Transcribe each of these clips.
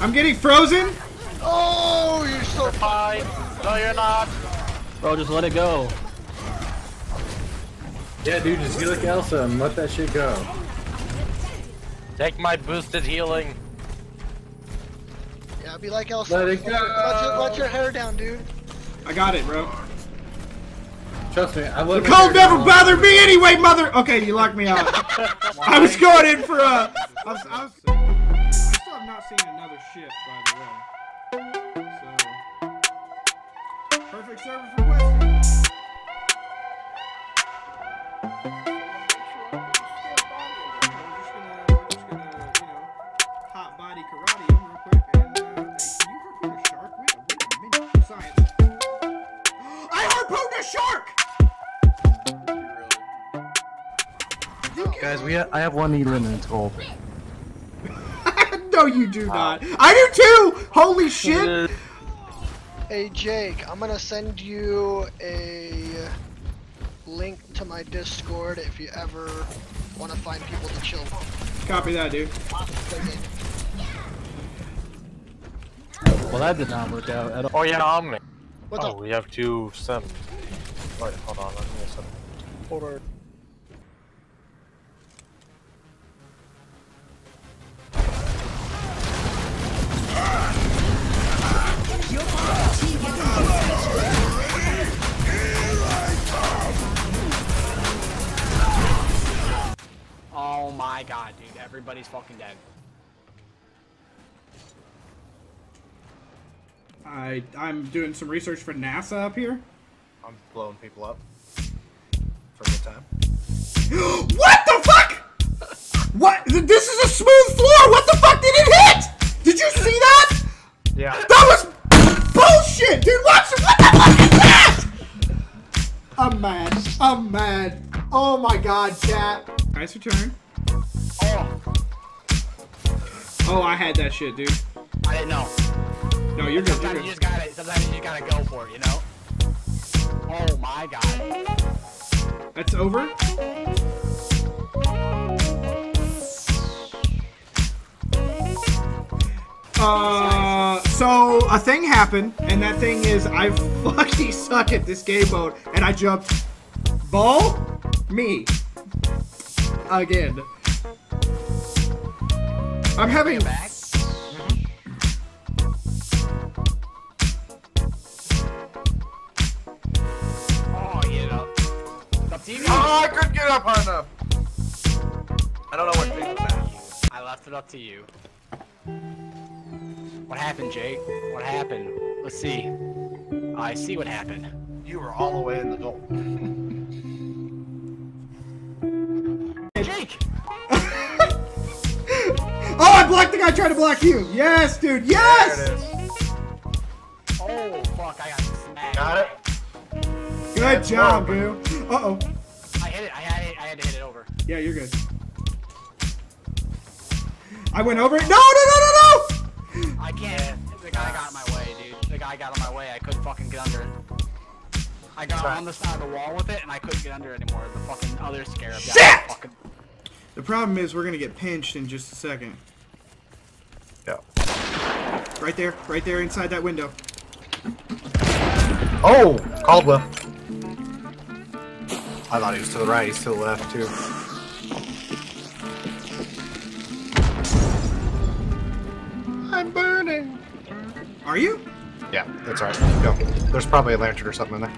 I'm getting frozen. Oh, you're so fine. No, you're not. Bro, just let it go. Yeah, dude, just get like Elsa and let that shit go. Take my boosted healing. Yeah, be like Elsa. Let it go. Let your hair down, dude. I got it, bro. Trust me, I would. The cold never bothered me anyway, mother. Okay, you locked me out. I was going in for a. I still have not seen another shift, by the way. So perfect server for Western. Guys, I have one needle in its goal. No, you do not. I do too! Holy shit! Hey, Jake, I'm gonna send you a link to my Discord if you ever want to find people to chill with. Copy that, dude. Well, that did not work out at all. Oh, yeah, Omni. What's up? We have to send. Alright, hold on. Let me send. Hold on. Oh my god, dude, everybody's fucking dead. I'm doing some research for NASA up here. I'm blowing people up for a good time. What the fuck? What? This is a smooth floor. What the fuck did it hit? Did you see that? Yeah. That was bullshit, dude. What the fuck is that? I'm mad. I'm mad. Oh my god, chat. Nice return. Oh, I had that shit, dude. I didn't know. No, you're good. Sometimes you just gotta. Sometimes you just gotta go for it, you know. Oh my god. That's over? So a thing happened, and that thing is I fucking suck at this game mode, and I jumped. Ball? Me. Again. I'm having. Back. Oh, I couldn't get up hard enough. I don't know what thing was that. I left it up to you. What happened, Jake? What happened? Let's see. I see what happened. You were all the way in the goal. Jake! Oh, I blocked the guy trying to block you. Yes, dude. Yes! There it is. Oh, fuck. I got smacked. Got it. Good job, boo. Uh-oh. I hit it. I had to hit it over. Yeah, you're good. I went over it. No, no, no, no, no! I can't. The guy got in my way, dude. The guy got in my way. I couldn't fucking get under it. I got on the side of the wall with it, and I couldn't get under it anymore. The fucking other scarab. Shit! Fucking... The problem is we're gonna get pinched in just a second. Yeah. Right there inside that window. Oh! Caldwell. I thought he was to the right, he's to the left, too. I'm burning! Are you? Yeah, that's alright. Go. There's probably a lantern or something in there.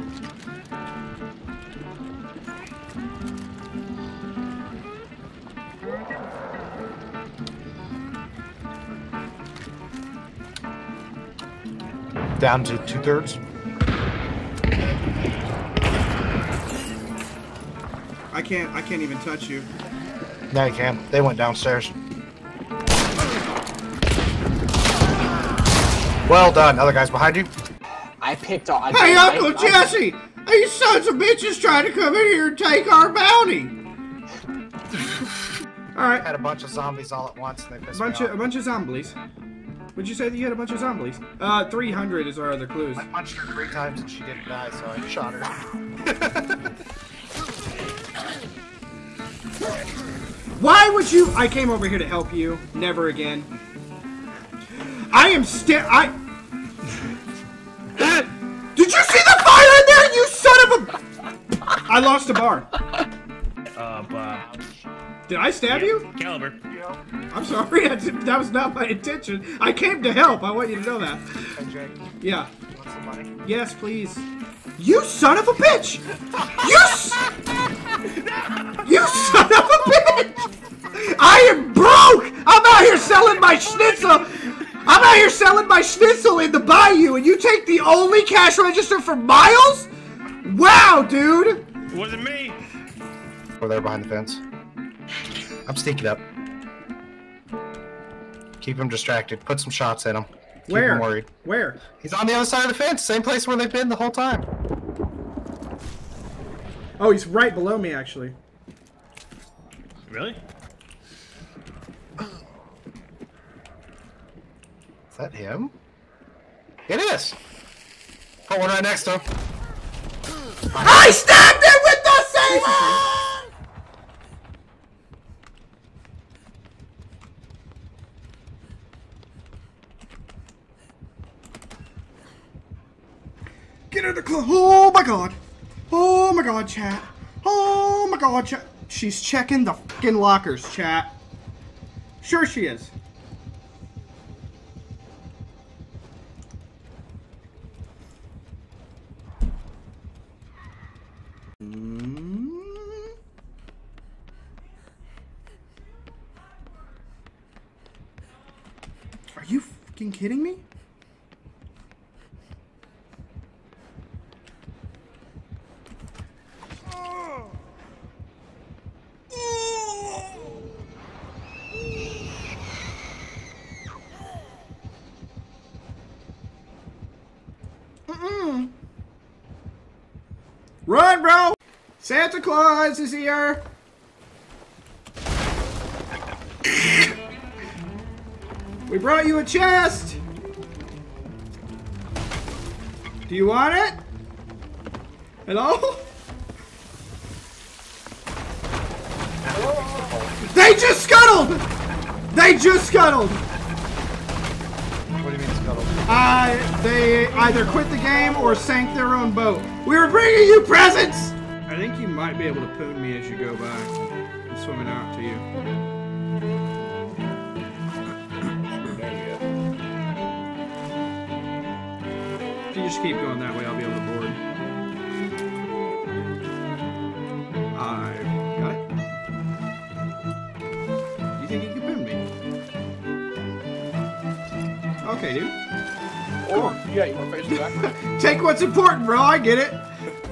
Down to 2/3. I can't even touch you. No, you can. They went downstairs. Well done. Other guys behind you. I picked all. Hey, Uncle Jesse! These sons of bitches trying to come in here and take our bounty. All right. Had a bunch of zombies all at once, and they pissed me off. A bunch of zombies. Would you say that you had a bunch of zombies? 300 is our other clues. I punched her 3 times and she didn't die, so I shot her. Why would you? I came over here to help you. Never again. I am Did you see the fire in there, you son of a... I lost a bar. Did I stab you? Caliber. I'm sorry, that was not my intention. I came to help, I want you to know that. Jake, yeah. Want some money? Yes, please. You son of a bitch! You son of a bitch! I am broke! I'm out here selling my schnitzel! I'm out here selling my schnitzel in the bayou, and you take the only cash register for miles? Wow, dude! It wasn't me. Over there behind the fence. I'm sneaking up. Keep him distracted. Put some shots at him. Keep him worried. Where? He's on the other side of the fence. Same place where they've been the whole time. Oh, he's right below me, actually. Really? Is that him? It is! Put one right next to him. I stabbed him with the saber! Get in the club! Oh my god! Oh my god, chat! Oh my god, chat! She's checking the fucking lockers, chat. Sure she is. Are you fucking kidding me? Run, bro! Santa Claus is here! We brought you a chest! Do you want it? Hello? They just scuttled! They just scuttled! They either quit the game or sank their own boat. We were bringing you presents! I think you might be able to poon me as you go by. I'm swimming out to you. If you just keep going that way, I'll be able to board. I got it. You think you can poon me? Okay, dude. Or, yeah, you want to face the back. Take what's important, bro. I get it.